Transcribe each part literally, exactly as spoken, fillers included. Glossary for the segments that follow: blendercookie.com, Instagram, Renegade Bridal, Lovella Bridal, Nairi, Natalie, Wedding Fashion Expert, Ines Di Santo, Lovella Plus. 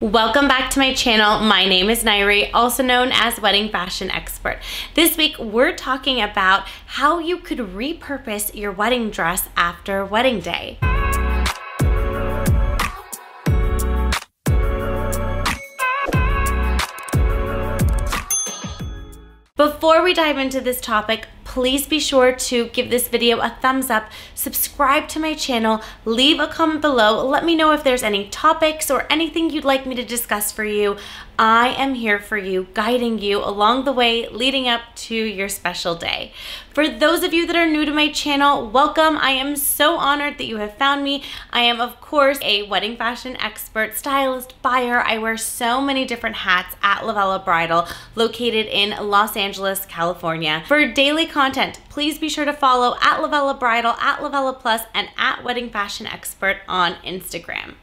Welcome back to my channel. My name is Nairi, also known as Wedding Fashion Expert. This week we're talking about how you could repurpose your wedding dress after wedding day. Before we dive into this topic, please be sure to give this video a thumbs up, subscribe to my channel, leave a comment below, let me know if there's any topics or anything you'd like me to discuss for you. I am here for you, guiding you along the way leading up to your special day. For those of you that are new to my channel, welcome. I am so honored that you have found me. I am, of course, a wedding fashion expert, stylist, buyer. I wear so many different hats at Lovella Bridal, located in Los Angeles, California. For daily content, Content, please be sure to follow at Lovella Bridal, at Lovella Plus, and at Wedding Fashion Expert on Instagram.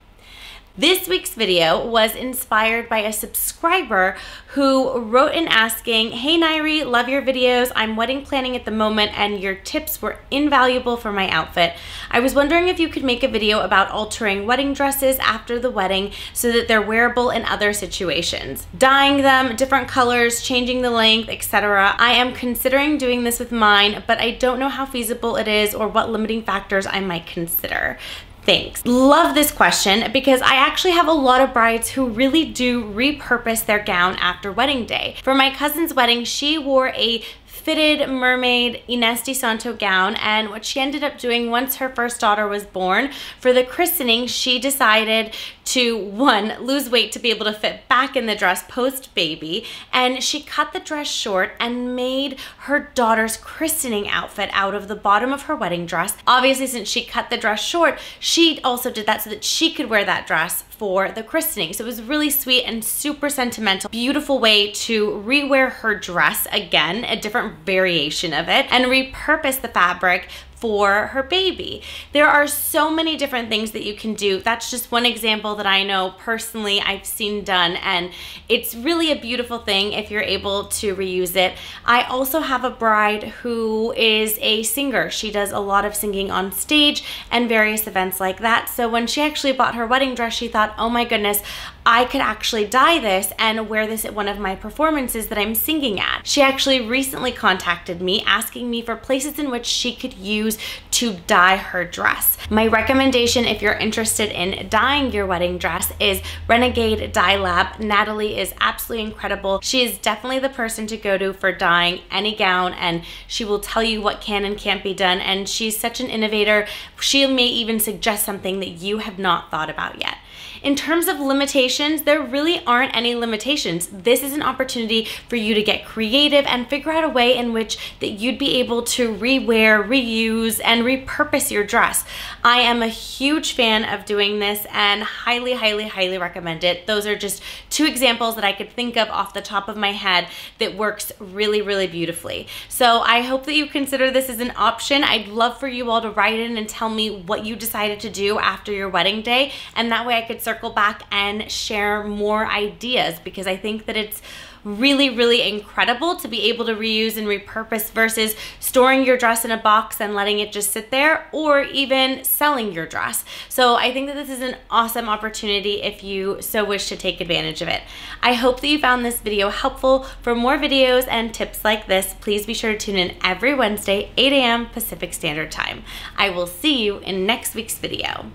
This week's video was inspired by a subscriber who wrote in asking, "Hey Nairi, love your videos. I'm wedding planning at the moment and your tips were invaluable for my outfit. I was wondering if you could make a video about altering wedding dresses after the wedding so that they're wearable in other situations. Dyeing them, different colors, changing the length, et cetera. I am considering doing this with mine, but I don't know how feasible it is or what limiting factors I might consider. Thanks." Love this question because I actually have a lot of brides who really do repurpose their gown after wedding day. For my cousin's wedding, she wore a fitted mermaid Ines Di Santo gown, and what she ended up doing once her first daughter was born, for the christening, she decided to, one, lose weight to be able to fit back in the dress post-baby, and she cut the dress short and made her daughter's christening outfit out of the bottom of her wedding dress. Obviously, since she cut the dress short, she also did that so that she could wear that dress for the christening. So it was really sweet and super sentimental. Beautiful way to rewear her dress again, a different variation of it, and repurpose the fabric for her baby. There are so many different things that you can do. That's just one example that I know personally I've seen done, and it's really a beautiful thing if you're able to reuse it. I also have a bride who is a singer. She does a lot of singing on stage and various events like that. So when she actually bought her wedding dress, she thought, oh my goodness, I could actually dye this and wear this at one of my performances that I'm singing at. She actually recently contacted me asking me for places in which she could use to dye her dress. My recommendation if you're interested in dyeing your wedding dress is Renegade Dye Lab. Natalie is absolutely incredible. She is definitely the person to go to for dyeing any gown, and she will tell you what can and can't be done, and she's such an innovator. She may even suggest something that you have not thought about yet. In terms of limitations, there really aren't any limitations. This is an opportunity for you to get creative and figure out a way in which that you'd be able to rewear, reuse, and repurpose your dress. I am a huge fan of doing this and highly, highly, highly recommend it. Those are just two examples that I could think of off the top of my head that works really, really beautifully. So I hope that you consider this as an option. I'd love for you all to write in and tell me what you decided to do after your wedding day, and that way I could circle back and share more ideas, because I think that it's really, really incredible to be able to reuse and repurpose versus storing your dress in a box and letting it just sit there, or even selling your dress. So I think that this is an awesome opportunity if you so wish to take advantage of it. I hope that you found this video helpful. For more videos and tips like this, please be sure to tune in every Wednesday, eight A M Pacific Standard Time. I will see you in next week's video.